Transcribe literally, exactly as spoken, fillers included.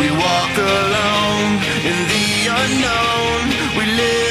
We walk alone in the unknown. We live